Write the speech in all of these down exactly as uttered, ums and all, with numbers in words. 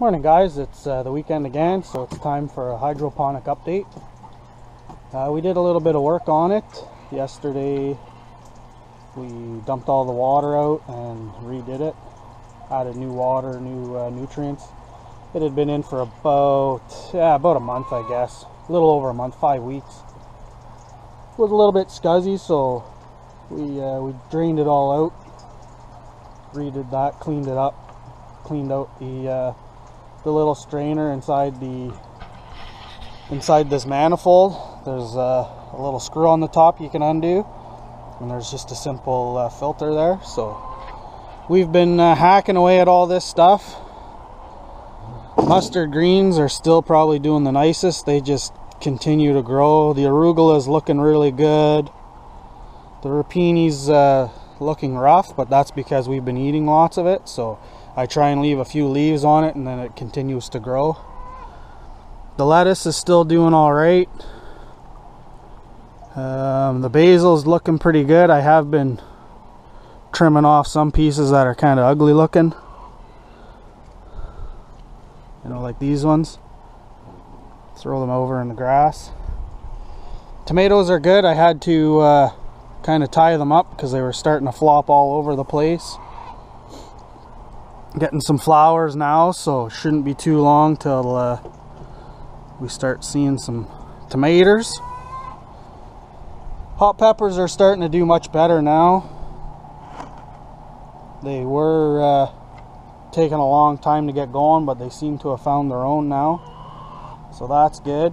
Morning guys, it's uh, the weekend again, so it's time for a hydroponic update. Uh, we did a little bit of work on it. Yesterday we dumped all the water out and redid it. Added new water, new uh, nutrients. It had been in for about, yeah, about a month I guess. A little over a month, five weeks. It was a little bit scuzzy, so we, uh, we drained it all out. Redid that, cleaned it up. Cleaned out the uh, the little strainer inside the inside this manifold. There's uh, a little screw on the top you can undo, and there's just a simple uh, filter there. So we've been uh, hacking away at all this stuff. Mustard greens are still probably doing the nicest. They just continue to grow. The arugula is looking really good. The rapini's uh, looking rough, but that's because we've been eating lots of it. So I try and leave a few leaves on it and then it continues to grow. The lettuce is still doing all right. Um, the basil's looking pretty good. I have been trimming off some pieces that are kind of ugly looking. You know, like these ones. Throw them over in the grass. Tomatoes are good. I had to uh, kind of tie them up because they were starting to flop all over the place. Getting some flowers now, so shouldn't be too long till uh, we start seeing some tomatoes. Hot peppers are starting to do much better now. They were uh, taking a long time to get going, but they seem to have found their own now, so that's good.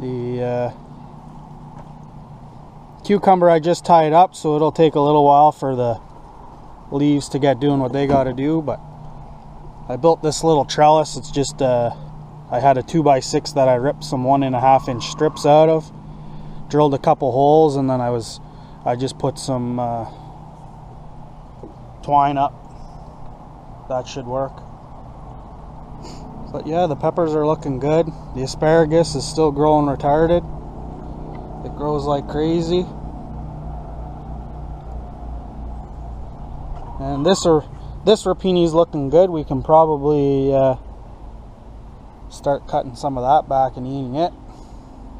The uh, cucumber I just tied up, so it'll take a little while for the leaves to get doing what they got to do, but I built this little trellis. It's just uh, I had a two by six that I ripped some one and a half inch strips out of, drilled a couple holes, and then I was I just put some uh, twine up. That should work. But yeah, the peppers are looking good. The asparagus is still growing retarded. It grows like crazy. And this or this rapini is looking good. We can probably uh, start cutting some of that back and eating it.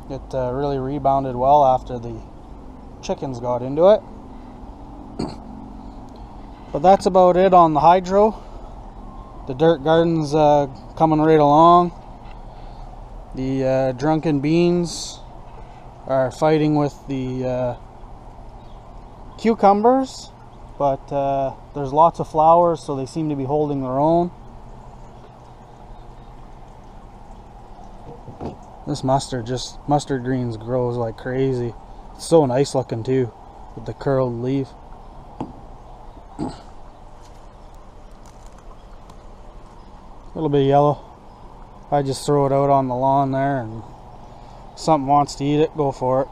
It uh, really rebounded well after the chickens got into it. But that's about it on the hydro. The dirt garden's uh, coming right along. The uh, drunken beans are fighting with the uh, cucumbers, but uh, there's lots of flowers, so they seem to be holding their own. This mustard just mustard greens grows like crazy. It's so nice looking too, with the curled leaf. A little bit of yellow. I just throw it out on the lawn there, and something wants to eat it, go for it.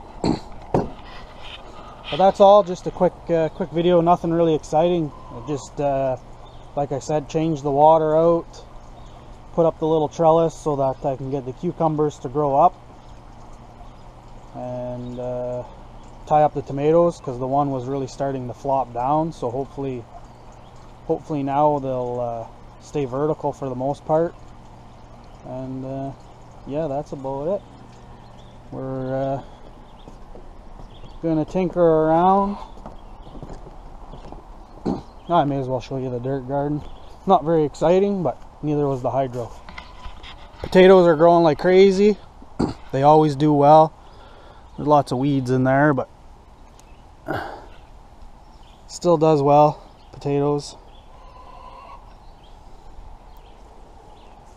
But that's all, just a quick uh, quick video, nothing really exciting. I just uh, like I said, change the water out, put up the little trellis so that I can get the cucumbers to grow up, and uh, tie up the tomatoes because the one was really starting to flop down, so hopefully hopefully now they'll uh, stay vertical for the most part. And uh, yeah, that's about it. We're uh, gonna tinker around. I may as well show you the dirt garden. Not very exciting, but neither was the hydro. Potatoes are growing like crazy. They always do well. There's lots of weeds in there, but still does well. Potatoes.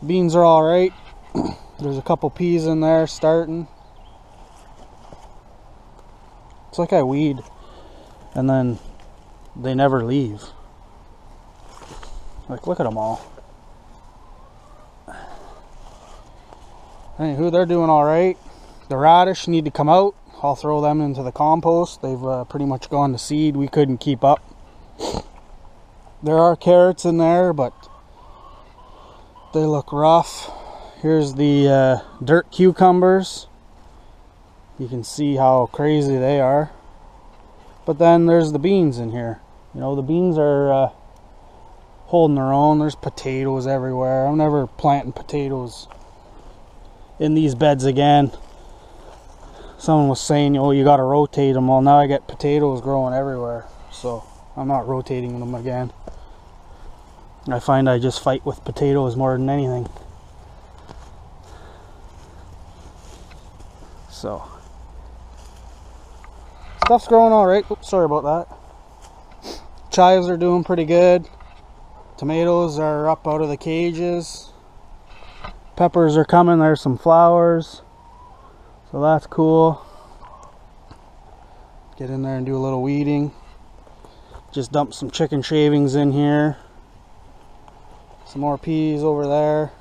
Beans are all right. There's a couple peas in there starting. It's like I weed and then they never leave. Like, look at them all. Anywho, they're doing all right. The radish need to come out. I'll throw them into the compost. They've uh, pretty much gone to seed. We couldn't keep up. There are carrots in there, but they look rough. Here's the uh, dirt cucumbers. You can see how crazy they are. But then there's the beans in here. You know, the beans are uh, holding their own. There's potatoes everywhere. I'm never planting potatoes in these beds again. Someone was saying, oh, you got to rotate them. Well, now I get potatoes growing everywhere, so I'm not rotating them again. I find I just fight with potatoes more than anything. So stuff's growing all right. Oops, sorry about that. Chives are doing pretty good. Tomatoes are up out of the cages. Peppers are coming. There's some flowers, so that's cool. Get in there and do a little weeding. Just dump some chicken shavings in here. Some more peas over there.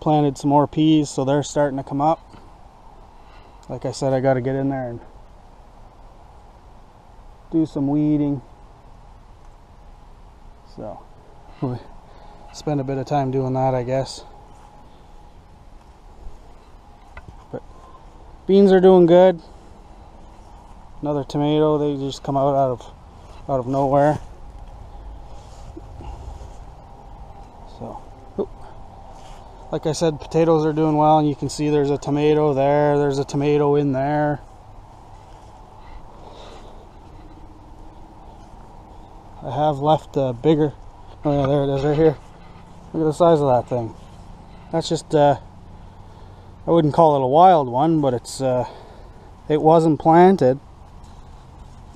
Planted some more peas, so they're starting to come up. Like I said, I got to get in there and do some weeding. So we spend a bit of time doing that, I guess. But beans are doing good. Another tomato, they just come out, out of out of nowhere. So like I said, potatoes are doing well, and you can see there's a tomato there, there's a tomato in there. I have left a bigger, oh yeah, there it is right here. Look at the size of that thing. That's just, uh, I wouldn't call it a wild one, but it's, uh, it wasn't planted.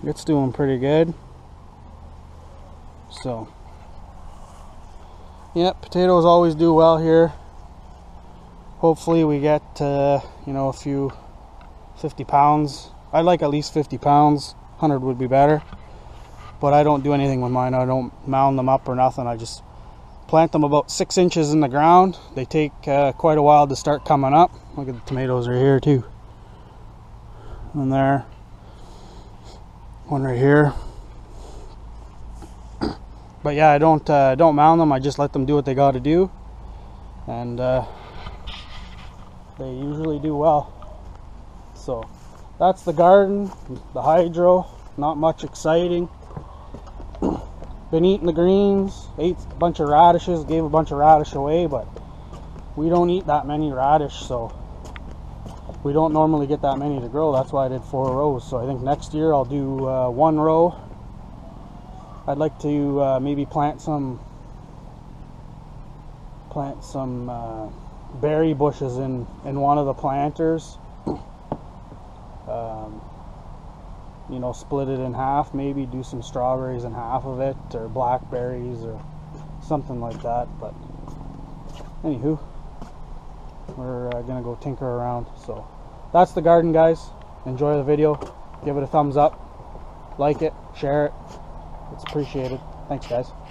It's doing pretty good. So, yeah, potatoes always do well here. Hopefully we get, uh, you know, a few fifty pounds. I'd like at least fifty pounds. one hundred would be better. But I don't do anything with mine. I don't mound them up or nothing. I just plant them about six inches in the ground. They take uh, quite a while to start coming up. Look at the tomatoes right here too. And there. One right here. But yeah, I don't, uh, don't mound them. I just let them do what they got to do. And... Uh, they usually do well. So that's the garden, the hydro, not much exciting. Been eating the greens, ate a bunch of radishes, gave a bunch of radish away, but we don't eat that many radish, so we don't normally get that many to grow. That's why I did four rows. So I think next year I'll do uh, one row. I'd like to uh, maybe plant some plant some uh, berry bushes in in one of the planters. Um, you know, split it in half, maybe do some strawberries in half of it, or blackberries or something like that. But anywho, we're uh, gonna go tinker around. So that's the garden, guys. Enjoy the video, give it a thumbs up, like it, share it, it's appreciated. Thanks, guys.